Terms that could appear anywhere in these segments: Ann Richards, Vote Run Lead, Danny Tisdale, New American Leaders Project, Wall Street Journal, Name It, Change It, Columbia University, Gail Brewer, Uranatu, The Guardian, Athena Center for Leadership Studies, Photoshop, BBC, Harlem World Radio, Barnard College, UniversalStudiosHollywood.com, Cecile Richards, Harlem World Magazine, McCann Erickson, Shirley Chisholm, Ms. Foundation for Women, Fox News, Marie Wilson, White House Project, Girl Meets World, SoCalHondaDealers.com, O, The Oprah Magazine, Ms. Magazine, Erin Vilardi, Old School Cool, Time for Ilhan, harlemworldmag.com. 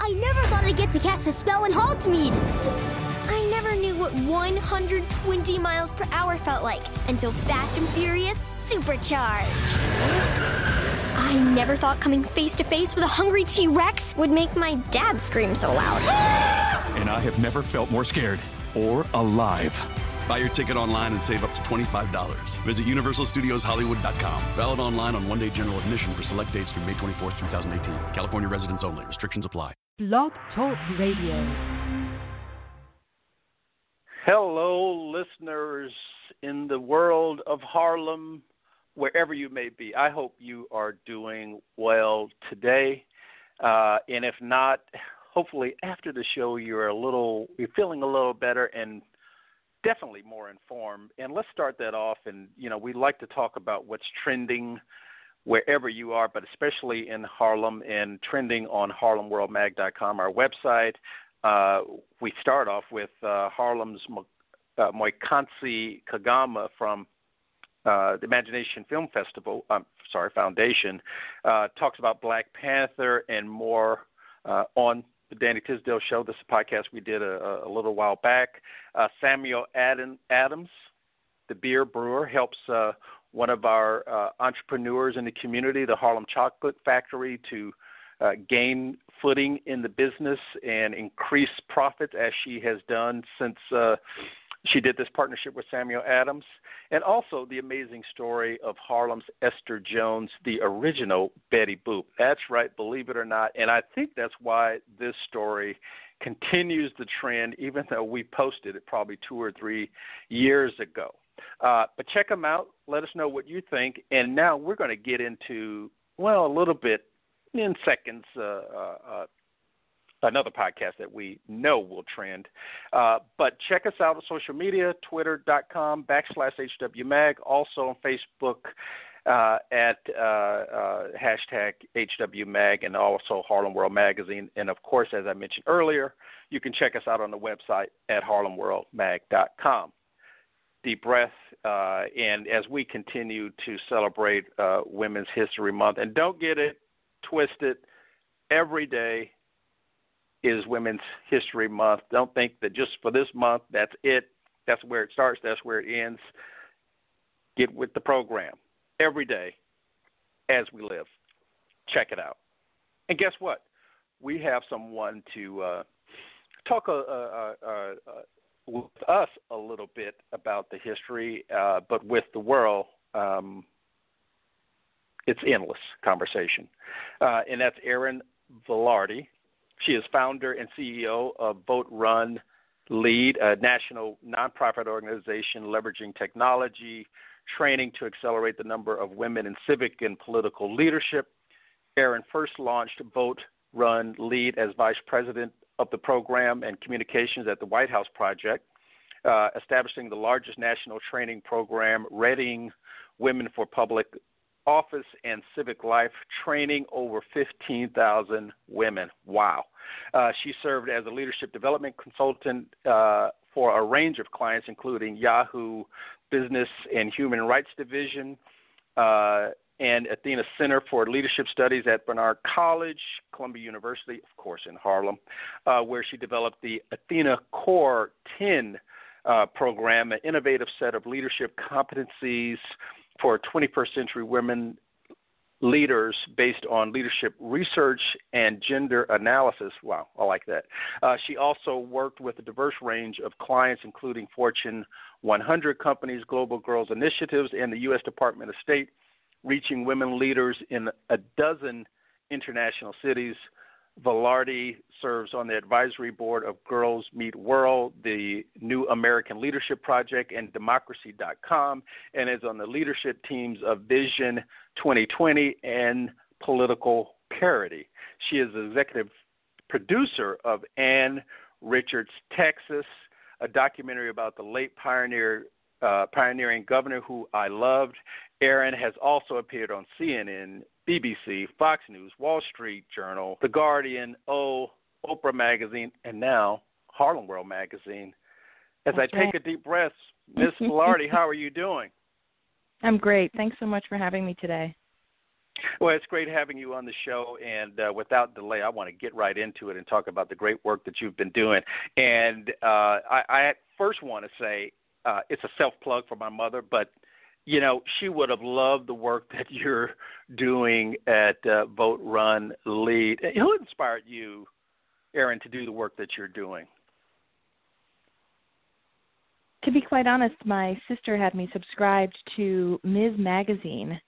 I never thought I'd get to cast a spell in Hogsmeade. I never knew what 120 miles per hour felt like until Fast and Furious Supercharged. I never thought coming face to face with a hungry T-Rex would make my dad scream so loud. And I have never felt more scared or alive. Buy your ticket online and save up to $25. Visit UniversalStudiosHollywood.com. Valid online on one-day general admission for select dates through May 24, 2018. California residents only. Restrictions apply. Blog Talk Radio. Hello, listeners in the world of Harlem, wherever you may be. I hope you are doing well today. And if not, hopefully after the show you're feeling a little better and definitely more informed. And let's start that off. And, you know, we like to talk about what's trending wherever you are, but especially in Harlem and trending on harlemworldmag.com, our website. We start off with Harlem's Moikansi Kagama from the Imagination Film Festival, Foundation, talks about Black Panther and more on the Danny Tisdale Show. This is a podcast we did a little while back. Samuel Adams, the beer brewer, helps one of our entrepreneurs in the community, the Harlem Chocolate Factory, to gain footing in the business and increase profits, as she has done since she did this partnership with Samuel Adams. And also the amazing story of Harlem's Esther Jones, the original Betty Boop. That's right, believe it or not. And I think that's why this story continues the trend, even though we posted it probably 2 or 3 years ago. But check them out. Let us know what you think. And now we're going to get into, well, a little bit in seconds, another podcast that we know will trend. But check us out on social media, twitter.com/HWMag, also on Facebook at #HWMag, and also Harlem World Magazine. And, of course, as I mentioned earlier, you can check us out on the website at harlemworldmag.com. Deep breath, and as we continue to celebrate Women's History Month. And don't get it twisted. Every day is Women's History Month. Don't think that just for this month, that's it. That's where it starts. That's where it ends. Get with the program. Every day as we live. Check it out. And guess what? We have someone to talk with us a little bit about the history, but with the world, it's endless conversation. And that's Erin Vilardi. She is founder and CEO of Vote Run Lead, a national nonprofit organization leveraging technology, training to accelerate the number of women in civic and political leadership. Erin first launched Vote Run Lead as vice president of the program and communications at the White House Project, establishing the largest national training program, readying women for public office and civic life, training over 15,000 women. Wow. She served as a leadership development consultant for a range of clients, including Yahoo Business and Human Rights Division, and Athena Center for Leadership Studies at Barnard College, Columbia University, of course, in Harlem, where she developed the Athena CORE10 program, an innovative set of leadership competencies for 21st century women leaders based on leadership research and gender analysis. Wow, I like that. She also worked with a diverse range of clients, including Fortune 100 companies, Global Girls Initiatives, and the U.S. Department of State, reaching women leaders in a dozen international cities. Vilardi serves on the advisory board of Girls Meet World, the New American Leadership Project, and Democracy.com, and is on the leadership teams of Vision 2020 and Political Parity. She is the executive producer of Ann Richards, Texas, a documentary about the late pioneering governor who I loved. Erin has also appeared on CNN, BBC, Fox News, Wall Street Journal, The Guardian, O, Oprah Magazine, and now Harlem World Magazine. Take a deep breath, Ms. Vilardi, how are you doing? I'm great. Thanks so much for having me today. Well, it's great having you on the show, and without delay, I want to get right into it and talk about the great work that you've been doing. And I first want to say it's a self-plug for my mother, but, you know, she would have loved the work that you're doing at Vote Run Lead. Who inspired you, Erin, to do the work that you're doing? To be quite honest, my sister had me subscribed to Ms. Magazine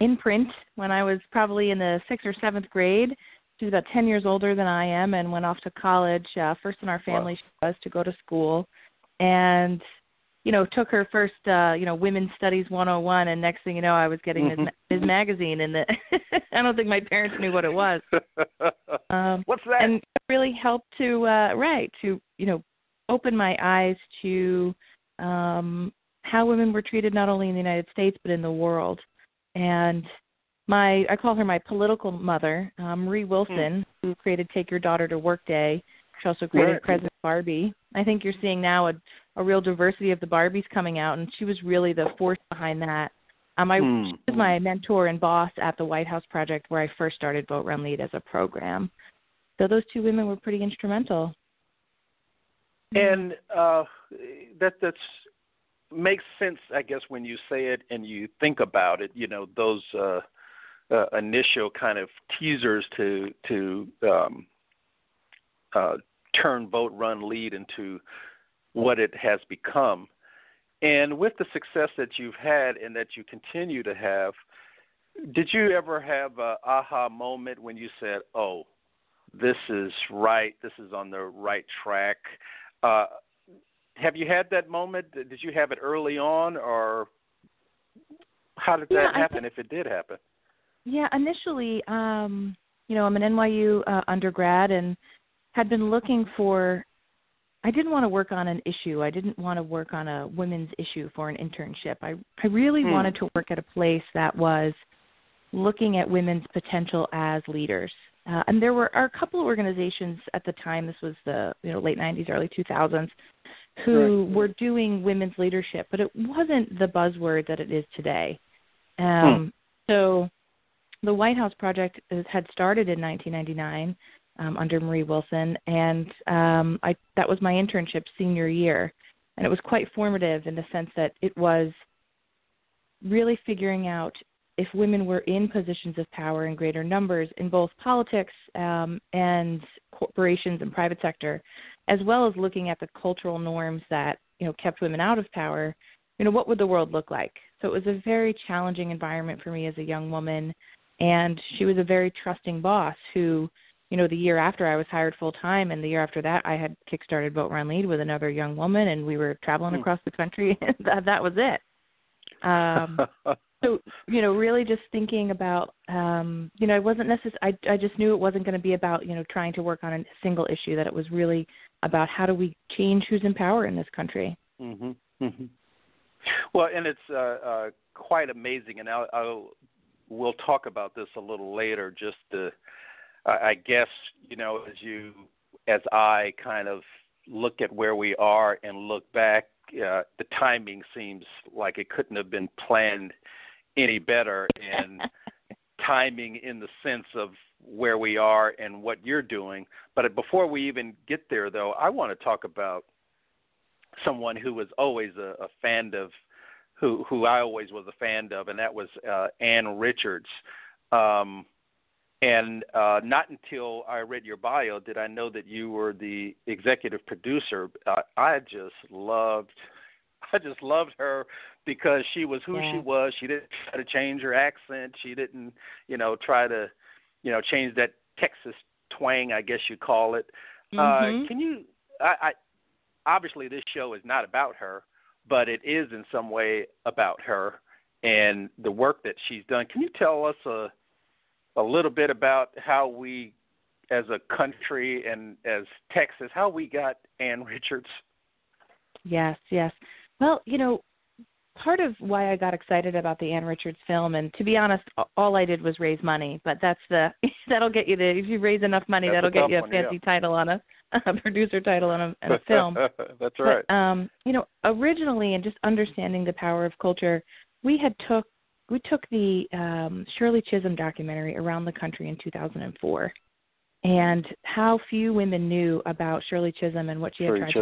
in print when I was probably in the 6th or 7th grade. She was about 10 years older than I am and went off to college. First in our family, she was to go to school and, you know, took her first, Women's Studies 101, and next thing you know, I was getting Ms. Magazine. And I don't think my parents knew what it was. What's that? And it really helped to opened my eyes to how women were treated not only in the United States but in the world. And I call her my political mother, Marie Wilson, who created Take Your Daughter to Work Day. She also created President Barbie. I think you're seeing now a real diversity of the Barbies coming out, and she was really the force behind that. She was my mentor and boss at the White House Project, where I first started Vote Run Lead as a program. So those two women were pretty instrumental. And that makes sense, I guess, when you say it and you think about it. You know, those initial kind of teasers to turn Vote Run Lead into what it has become. And with the success that you've had and that you continue to have, did you ever have an aha moment when you said, oh, this is right, this is on the right track? Have you had that moment? Did you have it early on, or how did that happen, if it did happen? Yeah, initially, I'm an NYU undergrad and had been looking for – I didn't want to work on an issue. I didn't want to work on a women's issue for an internship. I really wanted to work at a place that was looking at women's potential as leaders. And there were a couple of organizations at the time, this was the late 90s, early 2000s, who were doing women's leadership, but it wasn't the buzzword that it is today. So the White House Project had started in 1999 under Marie Wilson, and that was my internship senior year. And it was quite formative in the sense that it was really figuring out if women were in positions of power in greater numbers in both politics and corporations and private sector, as well as looking at the cultural norms that, kept women out of power, what would the world look like? So it was a very challenging environment for me as a young woman. And she was a very trusting boss who, the year after I was hired full time and the year after that, I had kickstarted Vote Run Lead with another young woman, and we were traveling across the country. That was it. So, really just thinking about, I wasn't necessarily, I just knew it wasn't going to be about, trying to work on a single issue, that it was really about how do we change who's in power in this country. Well, and it's quite amazing, and we'll talk about this a little later, just to, I guess, as I kind of look at where we are and look back, the timing seems like it couldn't have been planned any better, and timing in the sense of where we are and what you're doing. But before we even get there, though, I want to talk about someone who was always a fan of, who I always was a fan of, and that was Ann Richards. And not until I read your bio did I know that you were the executive producer. I just loved her because she was who she was. She didn't try to change her accent. She didn't, try to, change that Texas twang, I guess you call it. Obviously this show is not about her, but it is in some way about her and the work that she's done. Can you tell us a little bit about how we, as a country and as Texas, how we got Ann Richards? Yes. Well, part of why I got excited about the Ann Richards film, and to be honest, all I did was raise money, but that'll get you the, if you raise enough money, that'll get you a fancy title on a producer title on a film. That's right. But, originally, and just understanding the power of culture, we had took we took the Shirley Chisholm documentary around the country in 2004, and how few women knew about Shirley Chisholm and what she had tried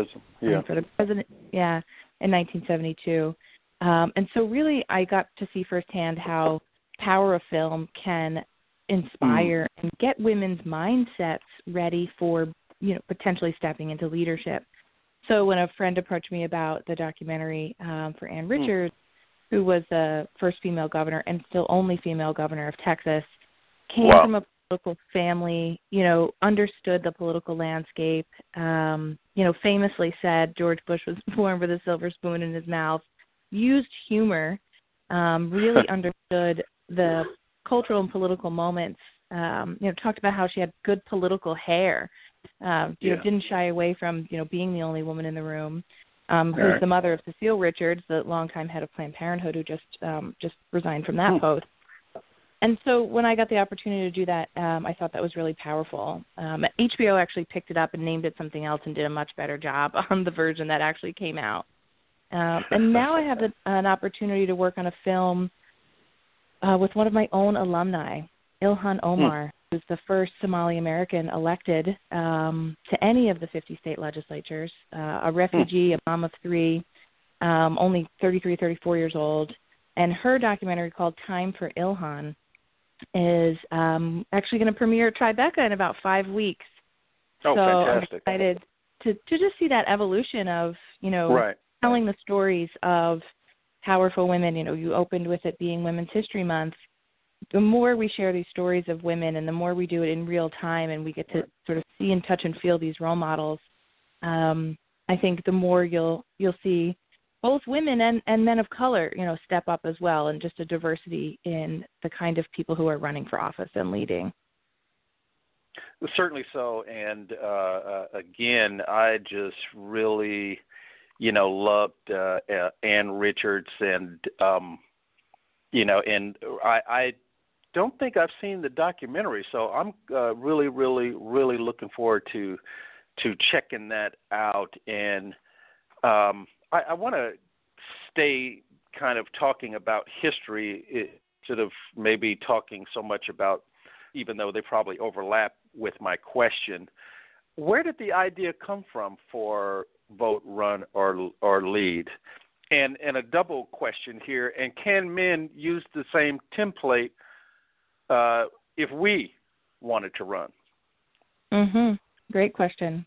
for the president in 1972. And so really I got to see firsthand how power of film can inspire and get women's mindsets ready for, you know, potentially stepping into leadership. So when a friend approached me about the documentary for Ann Richards, who was the first female governor and still only female governor of Texas, came from a political family, you know, understood the political landscape, you know, famously said George Bush was born with a silver spoon in his mouth, used humor, really understood the cultural and political moments, you know, talked about how she had good political hair, you know, didn't shy away from, you know, being the only woman in the room. Who's the mother of Cecile Richards, the longtime head of Planned Parenthood, who just resigned from that post. And so when I got the opportunity to do that, I thought that was really powerful. HBO actually picked it up and named it something else and did a much better job on the version that actually came out. And now I have an opportunity to work on a film with one of my own alumni, Ilhan Omar, who's the first Somali American elected to any of the 50 state legislatures, a refugee, a mom of three, only 33, 34 years old. And her documentary called Time for Ilhan is actually going to premiere at Tribeca in about 5 weeks. Oh, so fantastic. I'm excited to just see that evolution of, you know, telling the stories of powerful women. You know, you opened with it being Women's History Month. The more we share these stories of women and the more we do it in real time and we get to sort of see and touch and feel these role models, I think the more you'll see both women and men of color, you know, step up as well, and just a diversity in the kind of people who are running for office and leading. Certainly so. And again, I just really, you know, loved Ann Richards and, you know, and I don't think I've seen the documentary, so I'm really, really, really looking forward to checking that out. And I want to stay kind of talking about history instead of maybe talking so much about, even though they probably overlap with my question, where did the idea come from for Vote, Run, or Lead? And a double question here, and can men use the same template if we wanted to run? Great question.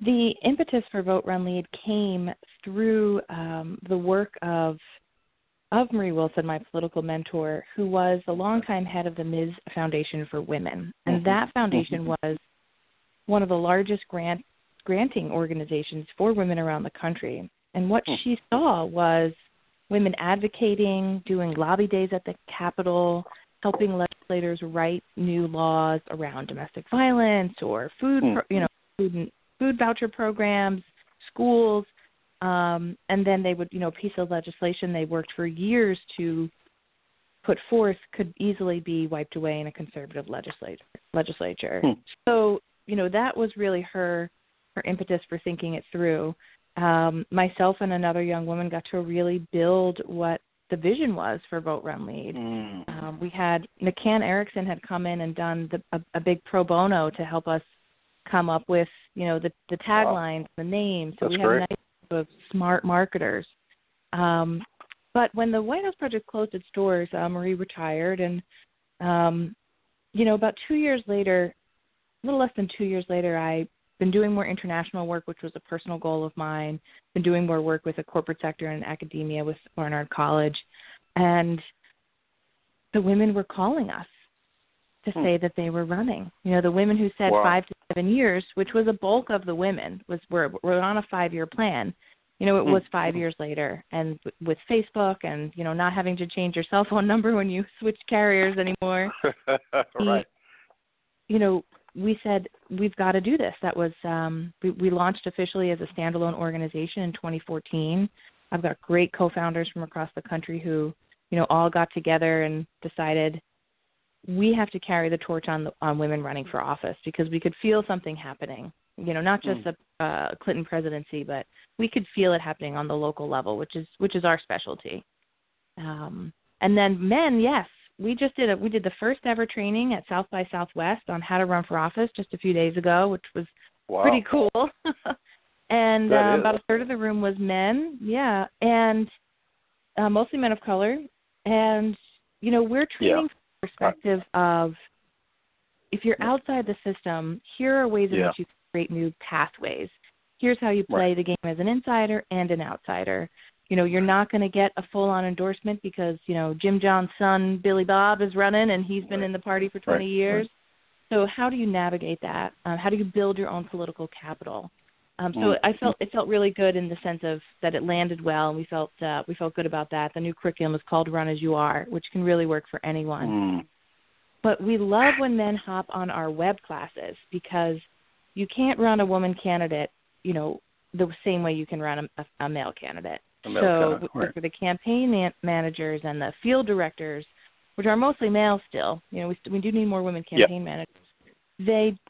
The impetus for Vote, Run, Lead came through the work of Marie Wilson, my political mentor, who was the longtime head of the Ms. Foundation for Women. And that foundation was one of the largest granting organizations for women around the country. And what she saw was women advocating, doing lobby days at the Capitol, helping legislators write new laws around domestic violence or food voucher programs, schools, and then they would, you know, piece of legislation they worked for years to put forth could easily be wiped away in a conservative legislature. So, you know, that was really her impetus for thinking it through. Myself and another young woman got to really build what the vision was for Vote, Run, Lead. We had McCann Erickson had come in and done a big pro bono to help us come up with, you know, the taglines, the names. So we had a nice group of smart marketers. But when the White House Project closed its doors, Marie retired, and you know, about 2 years later, a little less than 2 years later, I've been doing more international work, which was a personal goal of mine. Been doing more work with the corporate sector and academia with Barnard College, and the women were calling us to say that they were running. You know, the women who said 5 to 7 years, which was a bulk of the women, was we're on a 5-year plan. You know, it was 5 years later, and with Facebook and, you know, not having to change your cell phone number when you switch carriers anymore. You know, we said, we've got to do this. That was, we launched officially as a standalone organization in 2014. I've got great co-founders from across the country who, you know, all got together and decided we have to carry the torch on women running for office, because we could feel something happening, you know, not just the Clinton presidency, but we could feel it happening on the local level, which is our specialty. And then men, yes, we did the first ever training at South by Southwest on how to run for office just a few days ago, which was pretty cool. And about a third of the room was men, and mostly men of color. And, you know, we're training from the perspective of if you're outside the system, here are ways in which you can create new pathways. Here's how you play the game as an insider and an outsider. You know, you're not going to get a full-on endorsement because, you know, Jim John's son, Billy Bob, is running and he's been in the party for 20 years. So how do you navigate that? How do you build your own political capital? So it felt really good in the sense of that it landed well, and we felt good about that. The new curriculum is called Run As You Are, which can really work for anyone. But we love when men hop on our web classes because you can't run a woman candidate, you know, the same way you can run a male candidate. For the campaign managers and the field directors, which are mostly male still, you know, we do need more women campaign managers.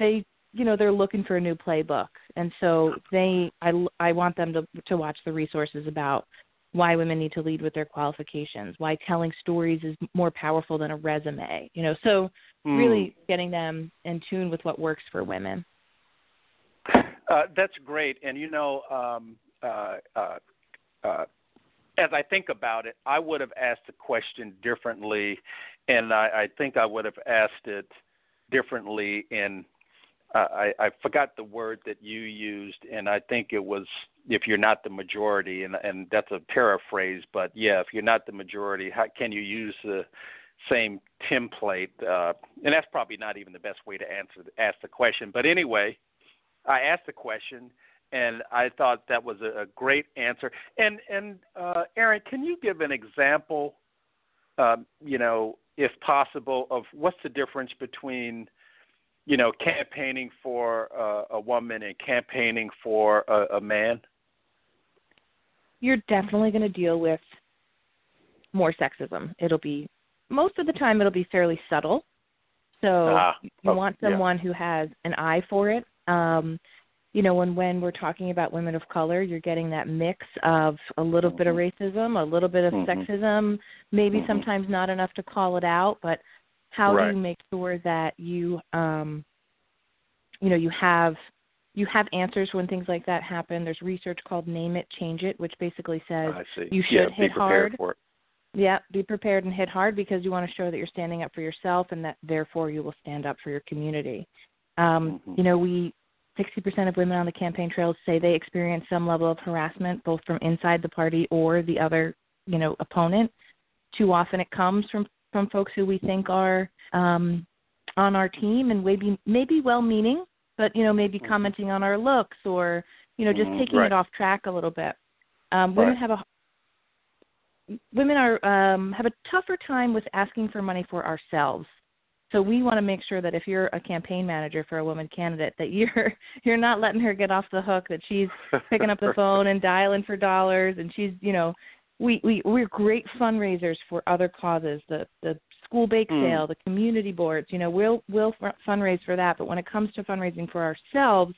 They you know, they're looking for a new playbook. And so I want them to watch the resources about why women need to lead with their qualifications, why telling stories is more powerful than a resume, you know, so really getting them in tune with what works for women. That's great. And, you know, as I think about it, I would have asked the question differently, and I think I would have asked it differently in I forgot the word that you used, and I think it was if you're not the majority, and that's a paraphrase, but yeah, if you're not the majority, how can you use the same template? And that's probably not even the best way to ask the question. But anyway, I asked the question, and I thought that was a great answer. And Erin, can you give an example, you know, if possible, of what's the difference between – you know, campaigning for a woman and campaigning for a man? You're definitely going to deal with more sexism. It'll be, most of the time, it'll be fairly subtle. So you want someone who has an eye for it. You know, when we're talking about women of color, you're getting that mix of a little bit of racism, a little bit of sexism, maybe sometimes not enough to call it out, but how do you make sure that you, you know, you have answers when things like that happen? There's research called Name It, Change It, which basically says you should hit hard. For it. Yeah, be prepared and hit hard because you want to show that you're standing up for yourself and that, therefore, you will stand up for your community. You know, 60% of women on the campaign trail say they experience some level of harassment, both from inside the party or the other, you know, opponent. Too often it comes from folks who we think are on our team and maybe well-meaning, but, you know, maybe commenting on our looks or, you know, just taking it off track a little bit. Women have a tougher time with asking for money for ourselves. So we want to make sure that if you're a campaign manager for a woman candidate, that you're not letting her get off the hook, that she's picking up the phone and dialing for dollars, and she's, you know, We're great fundraisers for other causes, the school bake sale, the community boards. You know, we'll fundraise for that. But when it comes to fundraising for ourselves,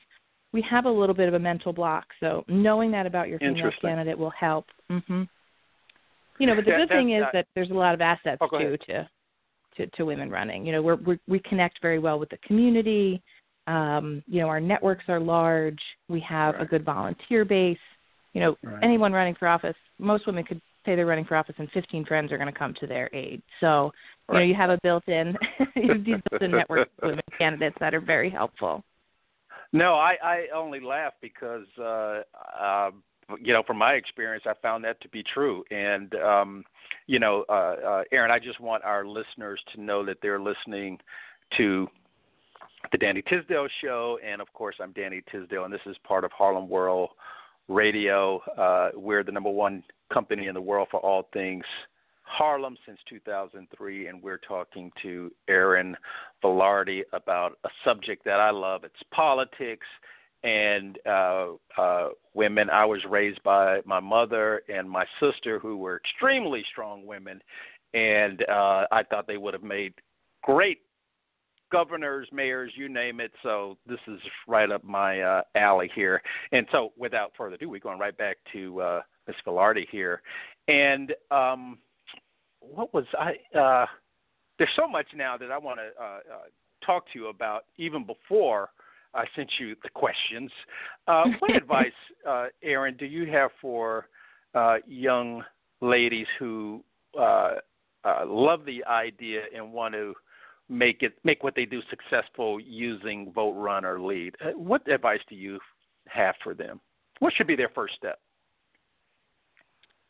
we have a little bit of a mental block. So knowing that about your female candidate will help. You know, but the good thing is that there's a lot of assets to women running. You know, we connect very well with the community. You know, our networks are large. We have a good volunteer base. You know, anyone running for office, most women could say they're running for office and 15 friends are going to come to their aid. So, you know, you have a built-in network of women candidates that are very helpful. No, I only laugh because, you know, from my experience, I found that to be true. And, you know, Erin, I just want our listeners to know that they're listening to the Danny Tisdale Show. And, of course, I'm Danny Tisdale, and this is part of Harlem World Radio. We're the number one company in the world for all things Harlem since 2003, and we're talking to Erin Vilardi about a subject that I love. It's politics and women. I was raised by my mother and my sister, who were extremely strong women, and I thought they would have made great governors, mayors, you name it. So this is right up my alley here. And so without further ado, we're going right back to Ms. Vilardi here. And what was I? There's so much now that I want to talk to you about even before I sent you the questions. What advice, Erin, do you have for young ladies who love the idea and want to make what they do successful using Vote Run or Lead? What advice do you have for them? What should be their first step?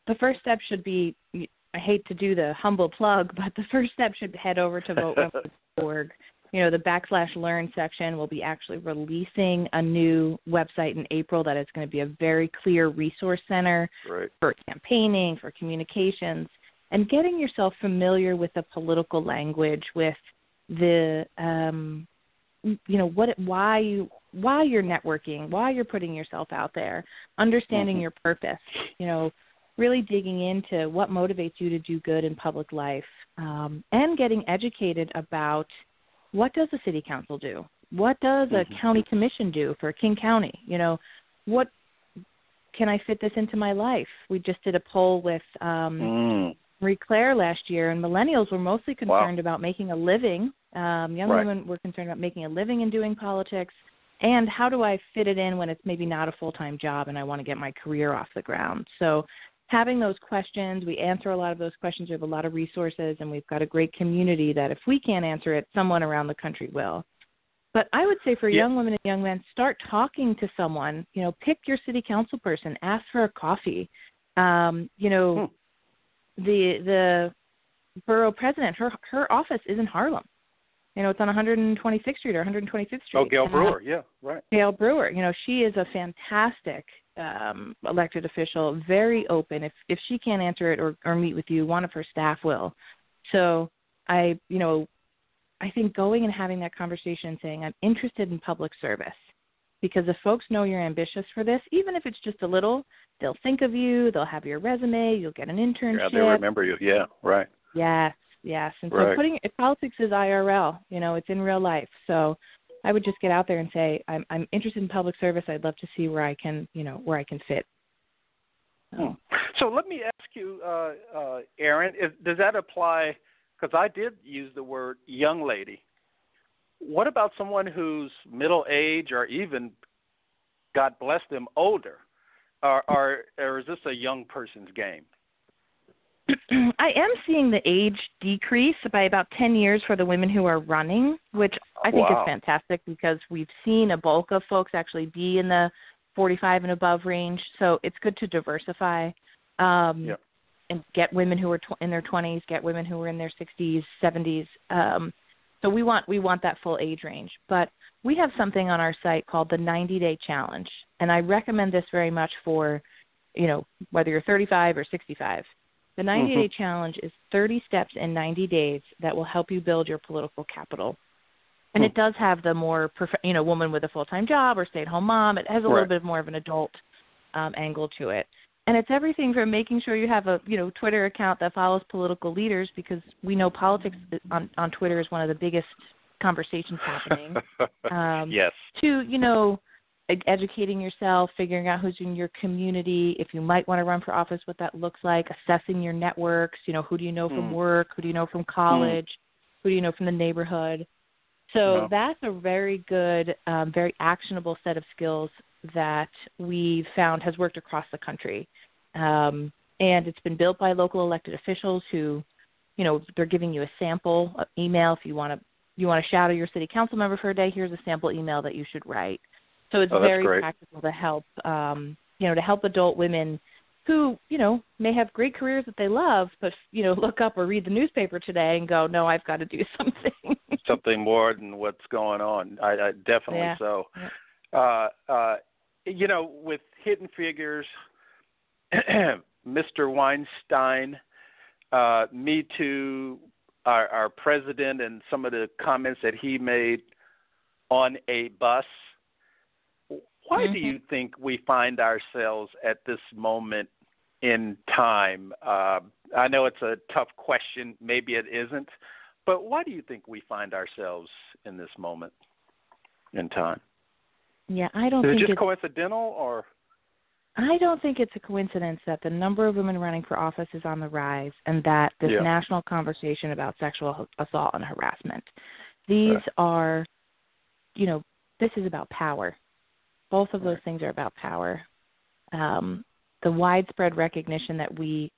The first step should be, I hate to do the humble plug, but the first step should head over to voterun.org. You know, the /learn section will be actually releasing a new website in April that is going to be a very clear resource center for campaigning, for communications, and getting yourself familiar with the political language, with the, you know, why you're networking, why you're putting yourself out there, understanding your purpose, you know, really digging into what motivates you to do good in public life, and getting educated about what does a city council do? What does a county commission do for King County? You know, what can I fit this into my life? We just did a poll with Marie Claire last year, and millennials were mostly concerned about making a living. Young women were concerned about making a living and doing politics. And how do I fit it in when it's maybe not a full-time job and I want to get my career off the ground? So having those questions, we answer a lot of those questions. We have a lot of resources, and we've got a great community that if we can't answer it, someone around the country will. But I would say for young women and young men, start talking to someone. You know, pick your city council person. Ask for a coffee. You know, the borough president, her office is in Harlem. You know, it's on 126th Street or 125th Street. Oh, Gail Brewer, Gail Brewer, you know, she is a fantastic elected official, very open. If she can't answer it or meet with you, one of her staff will. So I think going and having that conversation, saying I'm interested in public service, because if folks know you're ambitious for this, even if it's just a little, they'll think of you, they'll have your resume, you'll get an internship. Yeah, they'll remember you. Yeah, right. Yes. Yes, and so putting politics is IRL. You know, it's in real life. So I would just get out there and say, I'm interested in public service. I'd love to see where I can, you know, where I can fit. So let me ask you, Erin, does that apply? Because I did use the word young lady. What about someone who's middle age or even, God bless them, older? Or is this a young person's game? I am seeing the age decrease by about 10 years for the women who are running, which I think is fantastic, because we've seen a bulk of folks actually be in the 45 and above range. So it's good to diversify and get women who are in their 20s, get women who are in their 60s, 70s. So we want that full age range. But we have something on our site called the 90-Day Challenge, and I recommend this very much for, you know, whether you're 35 or 65. The 90-Day Challenge is 30 steps in 90 days that will help you build your political capital. And it does have the more, you know, woman with a full-time job or stay-at-home mom. It has a little bit more of an adult angle to it. And it's everything from making sure you have a, you know, Twitter account that follows political leaders, because we know politics on Twitter is one of the biggest conversations happening. To, you know, educating yourself, figuring out who's in your community, if you might want to run for office, what that looks like, assessing your networks, you know, who do you know from work, who do you know from college, who do you know from the neighborhood. So that's a very good, very actionable set of skills that we found has worked across the country. And it's been built by local elected officials who, you know, they're giving you a sample email. If you want to shadow your city council member for a day, here's a sample email that you should write. So it's very practical to help, you know, to help adult women who, you know, may have great careers that they love, but, you know, look up or read the newspaper today and go, no, I've got to do something. Something more than what's going on. I definitely so. Yeah. You know, with Hidden Figures, Mr. Weinstein, Me Too, our president, and some of the comments that he made on a bus. Why do you think we find ourselves at this moment in time? I know it's a tough question. Maybe it isn't. But why do you think we find ourselves in this moment in time? Yeah, I don't think it's coincidental, or I don't think it's a coincidence that the number of women running for office is on the rise and that this national conversation about sexual assault and harassment, these are, you know, this is about power. Both of those things are about power. The widespread recognition that we,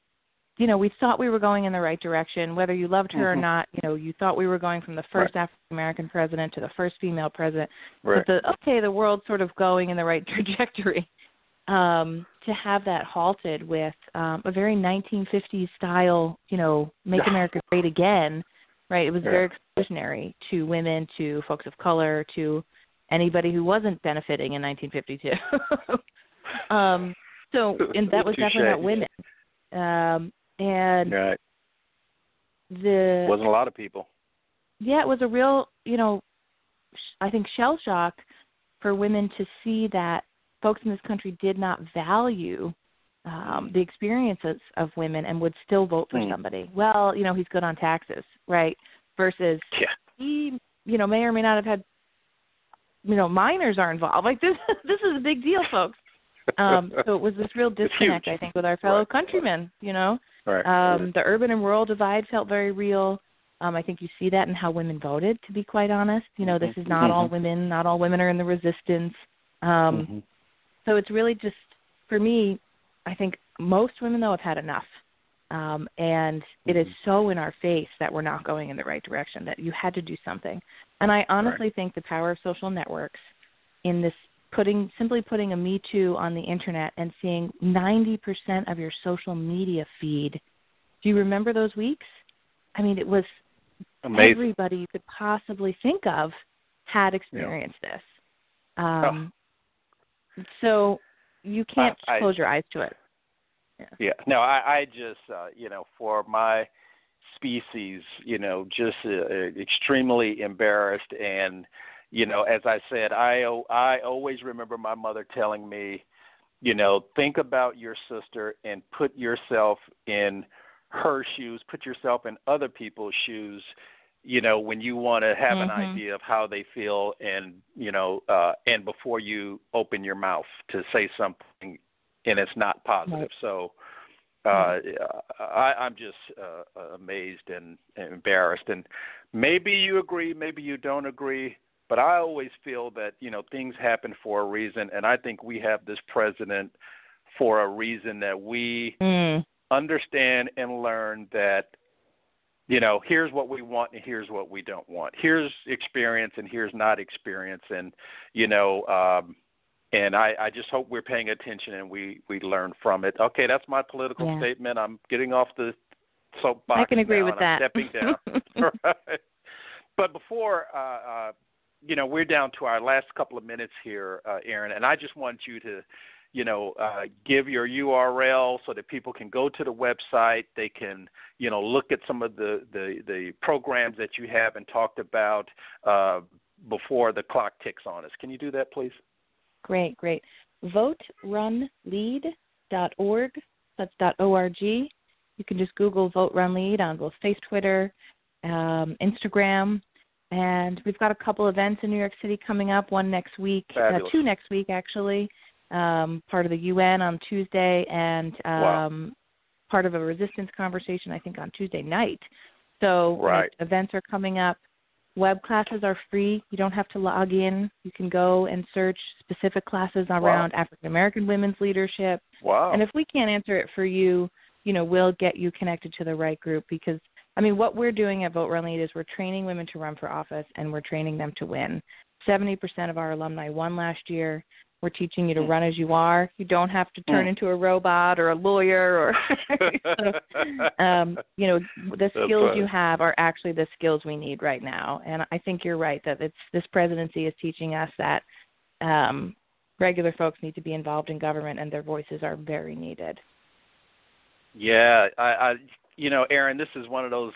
you know, we thought we were going in the right direction, whether you loved her or not, you know, you thought we were going from the first African-American president to the first female president. But the world's sort of going in the right trajectory. To have that halted with a very 1950s style, you know, make America great again, right? It was very exclusionary to women, to folks of color, to anybody who wasn't benefiting in 1952. And that was definitely not women. And the wasn't a lot of people. Yeah, it was a real, you know, I think shell shock for women to see that folks in this country did not value the experiences of women and would still vote for somebody. Well, you know, he's good on taxes, right? Versus he, you know, may or may not have had, you know, minors are involved. Like this is a big deal, folks. So it was this real disconnect, I think, with our fellow countrymen, you know. The urban and rural divide felt very real. I think you see that in how women voted, to be quite honest. You know, this is not all women. Not all women are in the resistance. So it's really just, for me, I think most women, though, have had enough. And it is so in our face that we're not going in the right direction, that you had to do something. And I honestly think the power of social networks in this simply putting a Me Too on the internet and seeing 90% of your social media feed. Do you remember those weeks? I mean, it was amazing. Everybody you could possibly think of had experienced this. So you can't close your eyes to it. No, I just, you know, for my species, you know, just extremely embarrassed. And, you know, as I said, I always remember my mother telling me, you know, think about your sister and put yourself in her shoes, put yourself in other people's shoes, you know, when you want to have an idea of how they feel and, you know, and before you open your mouth to say something and it's not positive. So I'm just amazed and embarrassed. And maybe you agree, maybe you don't agree, but I always feel that, you know, things happen for a reason. And I think we have this president for a reason that we understand and learn that, you know, here's what we want and here's what we don't want. Here's experience and here's not experience. And, you know, and I just hope we're paying attention and we learn from it. Okay, that's my political statement. I'm getting off the soapbox. I can agree with that. I'm stepping down. But before, you know, we're down to our last couple of minutes here, Erin, and I just want you to, you know, give your URL so that people can go to the website. They can, you know, look at some of the programs that you have and talked about before the clock ticks on us. Can you do that, please? Great. VoteRunLead.org. That's .org. You can just Google Vote Run Lead on both Facebook, Twitter, Instagram. And we've got a couple events in New York City coming up, one next week, two next week, actually. Part of the UN on Tuesday and part of a resistance conversation, I think, on Tuesday night. So events are coming up. Web classes are free. You don't have to log in. You can go and search specific classes around African-American women's leadership. And if we can't answer it for you, you know, we'll get you connected to the right group because, I mean, what we're doing at Vote Run Lead is we're training women to run for office and we're training them to win. 70% of our alumni won last year. We're teaching you to run as you are. You don't have to turn into a robot or a lawyer. Or you know, the skills you have are actually the skills we need right now. And I think you're right that it's this presidency is teaching us that regular folks need to be involved in government and their voices are very needed. Yeah, I you know, Erin, this is one of those,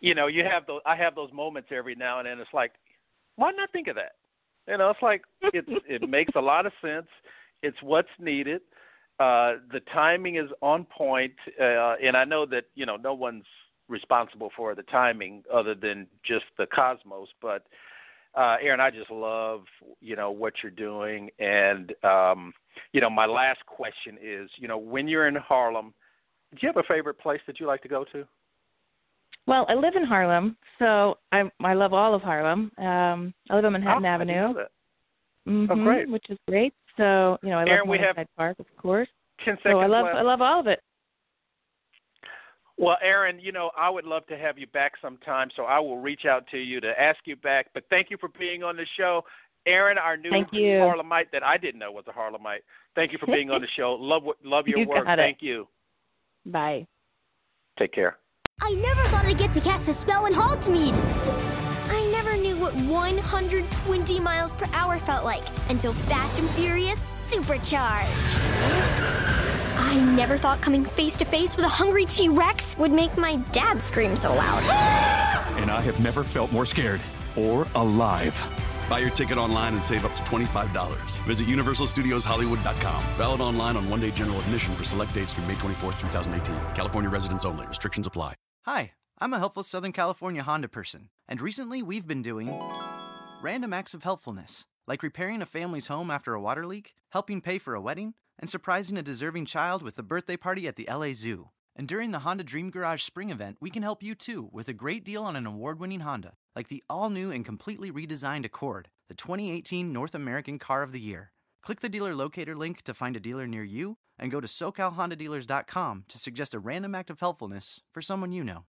you know, you have those. I have those moments every now and then. It's like, why not think of that? You know, it's like it makes a lot of sense. It's what's needed. The timing is on point, and I know that, you know, no one's responsible for the timing other than just the cosmos. But Erin, I just love, what you're doing. And, my last question is, when you're in Harlem, do you have a favorite place that you like to go to? Well, I live in Harlem, so I love all of Harlem. I live on Manhattan Avenue. Mm-hmm, oh, great. Which is great. So, I love Morningside Park, of course. 10 seconds left. So I love all of it. Well, Erin, I would love to have you back sometime, so I will reach out to you to ask you back. But thank you for being on the show. Erin, our new Harlemite that I didn't know was a Harlemite. Thank you for being on the show. Love your work. Thank you. Bye. Take care. I never thought I'd get to cast a spell in Hogsmeade. I never knew what 120 miles per hour felt like until Fast and Furious Supercharged. I never thought coming face-to-face with a hungry T-Rex would make my dad scream so loud. And I have never felt more scared or alive. Buy your ticket online and save up to $25. Visit UniversalStudiosHollywood.com. Valid online on one-day general admission for select dates through May 24th, 2018. California residents only. Restrictions apply. Hi, I'm a helpful Southern California Honda person. And recently we've been doing random acts of helpfulness, like repairing a family's home after a water leak, helping pay for a wedding, and surprising a deserving child with a birthday party at the LA Zoo. And during the Honda Dream Garage Spring Event, we can help you too with a great deal on an award-winning Honda, like the all-new and completely redesigned Accord, the 2018 North American Car of the Year. Click the dealer locator link to find a dealer near you, and go to SoCalHondaDealers.com to suggest a random act of helpfulness for someone you know.